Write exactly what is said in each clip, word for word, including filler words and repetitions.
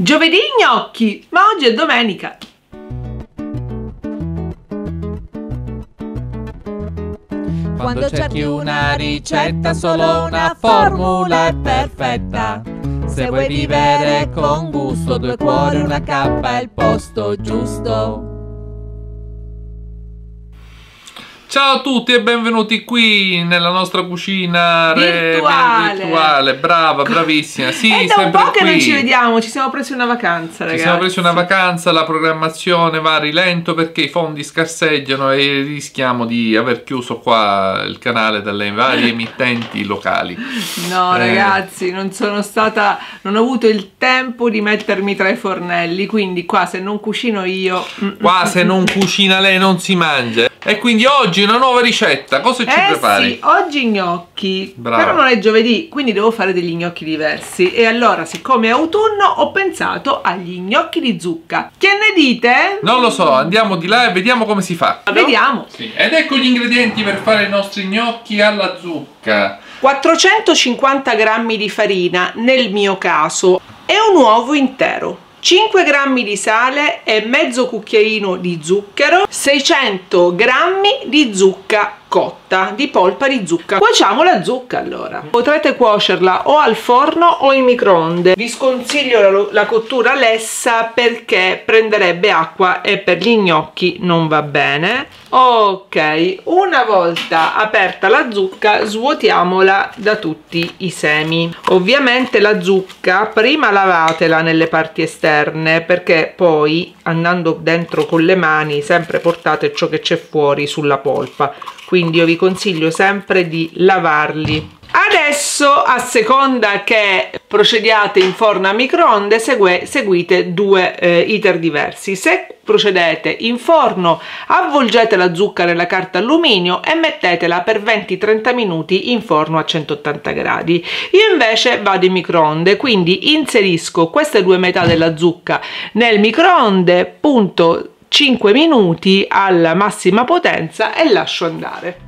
Giovedì gnocchi, ma oggi è domenica. Quando cerchi una ricetta, solo una formula è perfetta. Se vuoi vivere con gusto, due cuori e una cappa è il posto giusto. Ciao a tutti e benvenuti qui nella nostra cucina virtuale. Re, virtuale. Brava, bravissima. Sì, è da un po' che qui. Non ci vediamo, ci siamo presi una vacanza, ragazzi. Ci siamo presi una vacanza, la programmazione va a rilento perché i fondi scarseggiano e rischiamo di aver chiuso qua il canale dalle varie emittenti locali. No, eh. ragazzi, non sono stata, non ho avuto il tempo di mettermi tra i fornelli, quindi qua se non cucino io... Qua se non cucina lei non si mangia. E quindi oggi una nuova ricetta, cosa ci eh prepari? Sì, oggi gnocchi, brava. Però non è giovedì, quindi devo fare degli gnocchi diversi. E allora, siccome è autunno, ho pensato agli gnocchi di zucca. Che ne dite? Non lo so, andiamo di là e vediamo come si fa. Vediamo. Sì. Ed ecco gli ingredienti per fare i nostri gnocchi alla zucca. quattrocentocinquanta grammi di farina, nel mio caso, e un uovo intero. cinque grammi di sale e mezzo cucchiaino di zucchero, seicento grammi di zucca cotta, di polpa di zucca. Cuociamo la zucca allora. Potrete cuocerla o al forno o in microonde. Vi sconsiglio la, la cottura lessa perché prenderebbe acqua e per gli gnocchi non va bene. Ok, una volta aperta la zucca svuotiamola da tutti i semi. Ovviamente la zucca prima lavatela nelle parti esterne perché poi andando dentro con le mani sempre portate ciò che c'è fuori sulla polpa. Quindi io vi consiglio sempre di lavarli. Adesso, a seconda che procediate in forno a microonde, segue, seguite due eh, iter diversi. Se procedete in forno, avvolgete la zucca nella carta alluminio e mettetela per venti trenta minuti in forno a centottanta gradi. Io invece vado in microonde, quindi inserisco queste due metà della zucca nel microonde, punto cinque minuti alla massima potenza e lascio andare.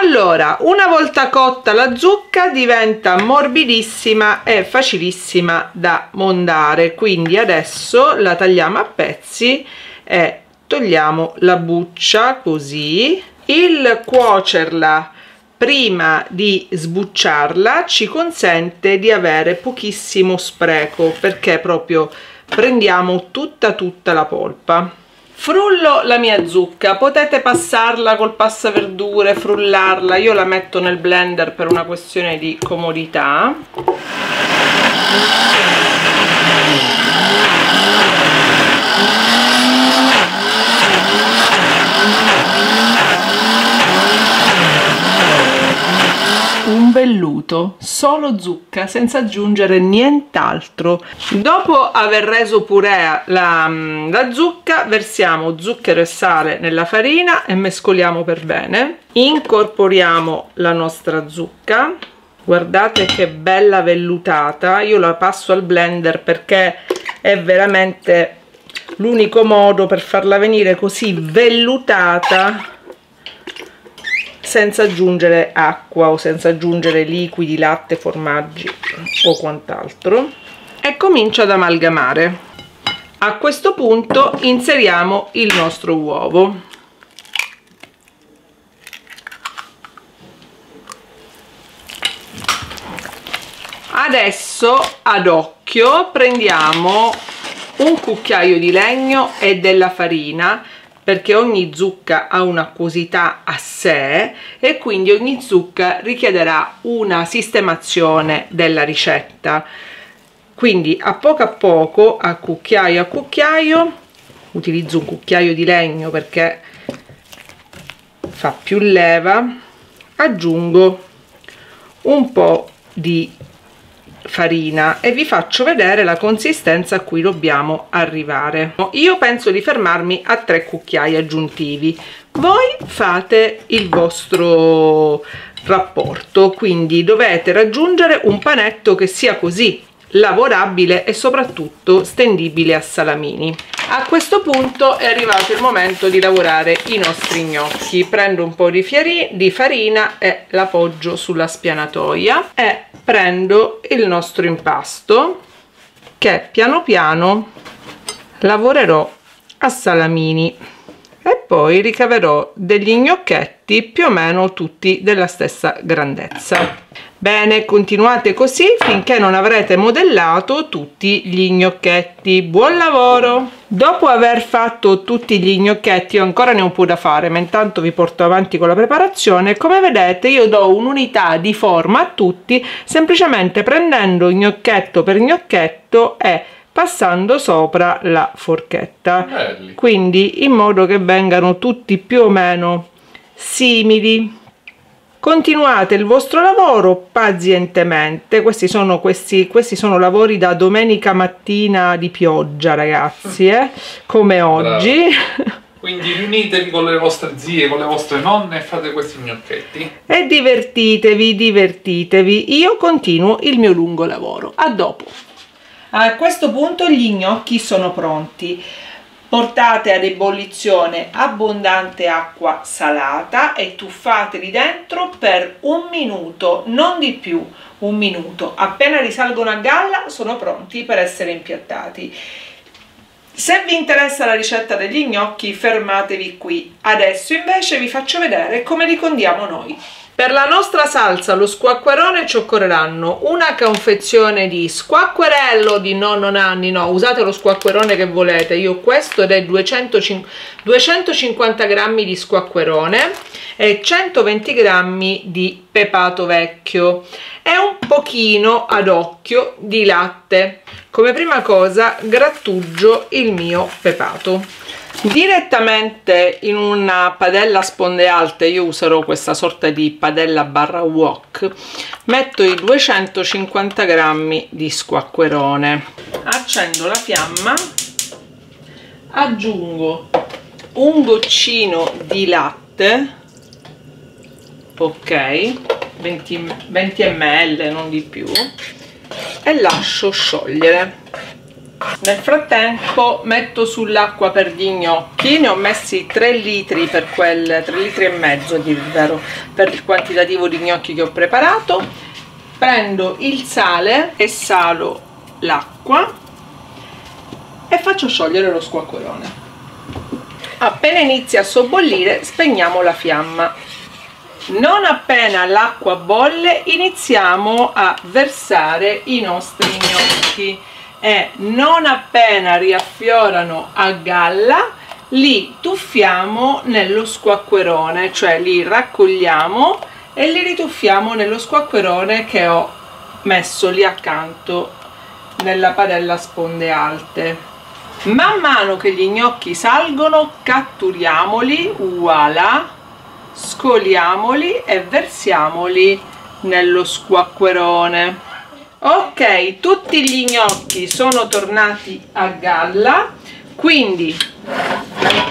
Allora, una volta cotta la zucca diventa morbidissima e facilissima da mondare, quindi adesso la tagliamo a pezzi e togliamo la buccia così. Il cuocerla prima di sbucciarla ci consente di avere pochissimo spreco perché proprio prendiamo tutta tutta la polpa. Frullo la mia zucca, potete passarla col passaverdure, frullarla, io la metto nel blender per una questione di comodità. Un velluto, solo zucca, senza aggiungere nient'altro. Dopo aver reso purea la, la zucca, versiamo zucchero e sale nella farina e mescoliamo per bene. Incorporiamo la nostra zucca. Guardate che bella vellutata. Io la passo al blender perché è veramente l'unico modo per farla venire così vellutata senza aggiungere acqua o senza aggiungere liquidi, latte, formaggi o quant'altro, e comincio ad amalgamare. A questo punto inseriamo il nostro uovo. Adesso ad occhio prendiamo un cucchiaio di legno e della farina perché ogni zucca ha un'acquosità a sé e quindi ogni zucca richiederà una sistemazione della ricetta. Quindi a poco a poco, a cucchiaio a cucchiaio, utilizzo un cucchiaio di legno perché fa più leva, aggiungo un po' di farina e vi faccio vedere la consistenza a cui dobbiamo arrivare. Io penso di fermarmi a tre cucchiai aggiuntivi, voi fate il vostro rapporto, quindi dovete raggiungere un panetto che sia così lavorabile e soprattutto stendibile a salamini. A questo punto è arrivato il momento di lavorare i nostri gnocchi. Prendo un po' di, di farina e l'appoggio sulla spianatoia e prendo il nostro impasto che piano piano lavorerò a salamini e poi ricaverò degli gnocchetti più o meno tutti della stessa grandezza. Bene, continuate così finché non avrete modellato tutti gli gnocchetti. Buon lavoro! Dopo aver fatto tutti gli gnocchetti, io ancora ne ho un po' da fare, ma intanto vi porto avanti con la preparazione. Come vedete io do un'unità di forma a tutti, semplicemente prendendo gnocchetto per gnocchetto e passando sopra la forchetta. Belli. Quindi in modo che vengano tutti più o meno simili. Continuate il vostro lavoro pazientemente. Questi sono, questi, questi sono lavori da domenica mattina di pioggia, ragazzi, eh? Come oggi. Bravo. Quindi riunitevi con le vostre zie, con le vostre nonne e fate questi gnocchetti. E divertitevi, divertitevi. Io continuo il mio lungo lavoro. A dopo. A questo punto gli gnocchi sono pronti. Portate ad ebollizione abbondante acqua salata e tuffateli dentro per un minuto, non di più, un minuto. Appena risalgono a galla sono pronti per essere impiattati. Se vi interessa la ricetta degli gnocchi fermatevi qui. Adesso invece vi faccio vedere come li condiamo noi. Per la nostra salsa, lo squacquerone, ci occorreranno una confezione di squacquerello di nonno Nanni, no, usate lo squacquerone che volete, io questo ed è duecentocinquanta grammi di squacquerone e centoventi grammi di pepato vecchio e un pochino ad occhio di latte. Come prima cosa grattugio il mio pepato. Direttamente in una padella a sponde alte, io userò questa sorta di padella barra wok, metto i duecentocinquanta grammi di squacquerone, accendo la fiamma, aggiungo un goccino di latte, ok, venti millilitri, non di più, e lascio sciogliere. Nel frattempo metto sull'acqua per gli gnocchi, ne ho messi tre litri per quel tre litri e mezzo di vero per il quantitativo di gnocchi che ho preparato. Prendo il sale e salo l'acqua e faccio sciogliere lo squacquerone. Appena inizia a sobbollire spegniamo la fiamma. Non appena l'acqua bolle iniziamo a versare i nostri gnocchi. E non appena riaffiorano a galla li tuffiamo nello squacquerone, cioè li raccogliamo e li rituffiamo nello squacquerone che ho messo lì accanto nella padella a sponde alte. Man mano che gli gnocchi salgono catturiamoli, voilà, scoliamoli e versiamoli nello squacquerone. Ok, tutti gli gnocchi sono tornati a galla, quindi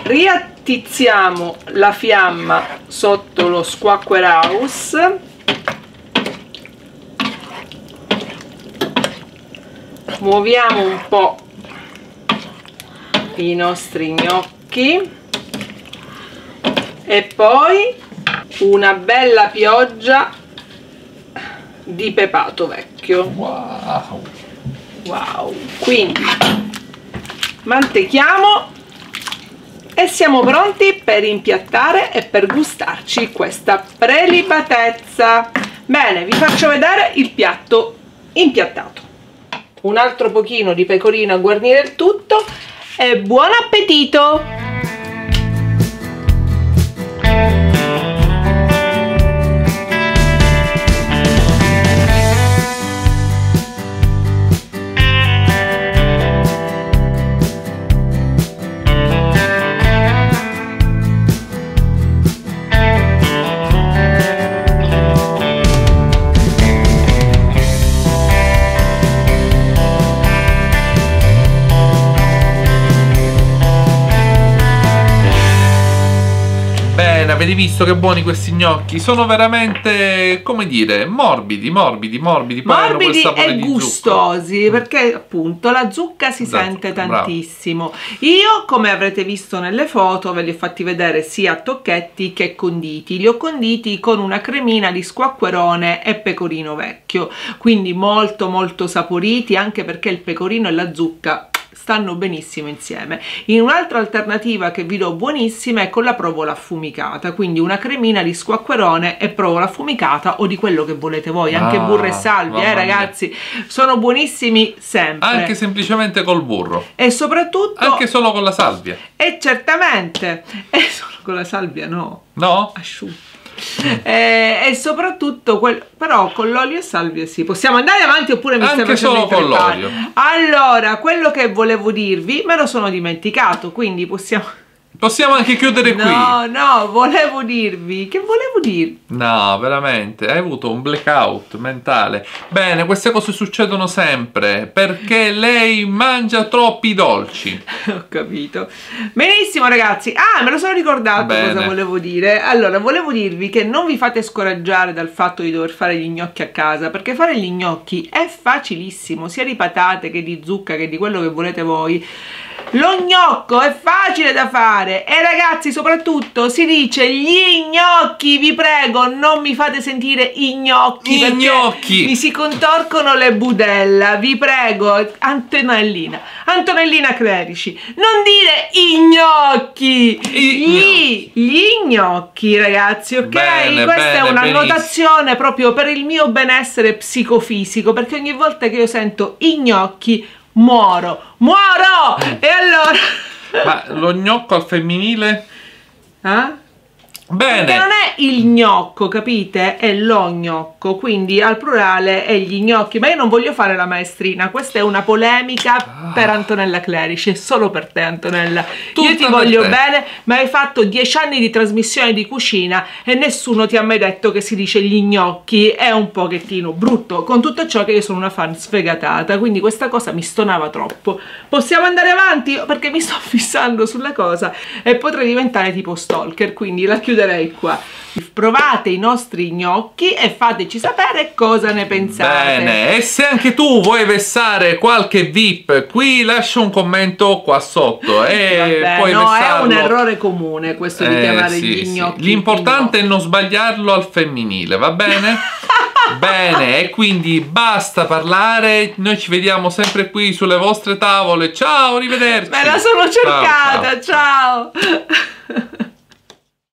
riattizziamo la fiamma sotto lo squacquerhouse. Muoviamo un po' i nostri gnocchi e poi una bella pioggia di pepato vecchio. Wow, wow. Quindi mantechiamo e siamo pronti per impiattare e per gustarci questa prelibatezza. Bene, vi faccio vedere il piatto impiattato. Un altro pochino di pecorino a guarnire il tutto e buon appetito! avete visto che buoni questi gnocchi? Sono veramente, come dire, morbidi, morbidi, morbidi. Morbidi e gustosi, zucca. Perché appunto la zucca si esatto, sente tantissimo. Bravo. Io, come avrete visto nelle foto, ve li ho fatti vedere sia a tocchetti che conditi. Li ho conditi con una cremina di squacquerone e pecorino vecchio, quindi molto molto saporiti, anche perché il pecorino e la zucca stanno benissimo insieme. In un'altra alternativa che vi do buonissima è con la provola affumicata, quindi una cremina di squacquerone e provola affumicata o di quello che volete voi, anche ah, burro e salvia, eh ragazzi, sono buonissimi sempre. Anche semplicemente col burro. E soprattutto... anche solo con la salvia. E certamente, e solo con la salvia no. No? Asciutta. Eh, e soprattutto quel, però con l'olio e salvia sì. Possiamo andare avanti oppure mi stai facendo interrompere? Anche solo con l'olio. Allora, quello che volevo dirvi me lo sono dimenticato, quindi possiamo Possiamo anche chiudere qui. No, no, volevo dirvi. Che volevo dirvi? No, veramente, hai avuto un blackout mentale. Bene, queste cose succedono sempre perché lei mangia troppi dolci. Ho capito. Benissimo ragazzi. Ah, me lo sono ricordato. Bene. Cosa volevo dire. Allora, volevo dirvi che non vi fate scoraggiare dal fatto di dover fare gli gnocchi a casa, perché fare gli gnocchi è facilissimo, sia di patate che di zucca che di quello che volete voi. Lo gnocco è facile da fare e ragazzi, soprattutto si dice gli gnocchi, vi prego non mi fate sentire i gnocchi, i gnocchi, mi si contorcono le budella, vi prego. Antonellina, Antonellina Clerici, non dire i gnocchi, gli, gli gnocchi ragazzi, ok? Bene, questa bene, è una benissimo. Notazione proprio per il mio benessere psicofisico, perché ogni volta che io sento i gnocchi muoro, muoro! E allora... ma lo gnocco al femminile? Eh? Bene. Perché non è il gnocco, capite? È lo gnocco, quindi al plurale è gli gnocchi. Ma io non voglio fare la maestrina, questa è una polemica ah. per Antonella Clerici, è solo per te Antonella. Tutta io ti voglio te. Bene, ma hai fatto dieci anni di trasmissione di cucina e nessuno ti ha mai detto che si dice gli gnocchi, è un pochettino brutto, con tutto ciò che io sono una fan sfegatata, quindi questa cosa mi stonava troppo. Possiamo andare avanti? Perché mi sto fissando sulla cosa e potrei diventare tipo stalker, quindi la chiudo qua. Provate i nostri gnocchi e fateci sapere cosa ne pensate. Bene, e se anche tu vuoi vessare qualche V I P qui, lascia un commento qua sotto e vabbè, puoi no, vessarlo. È un errore comune questo eh, di chiamare sì, gli gnocchi. Sì. L'importante è non sbagliarlo al femminile, va bene? Bene, e quindi basta parlare, noi ci vediamo sempre qui sulle vostre tavole. Ciao, arrivederci. Me la sono cercata, ciao. Ciao. Ciao.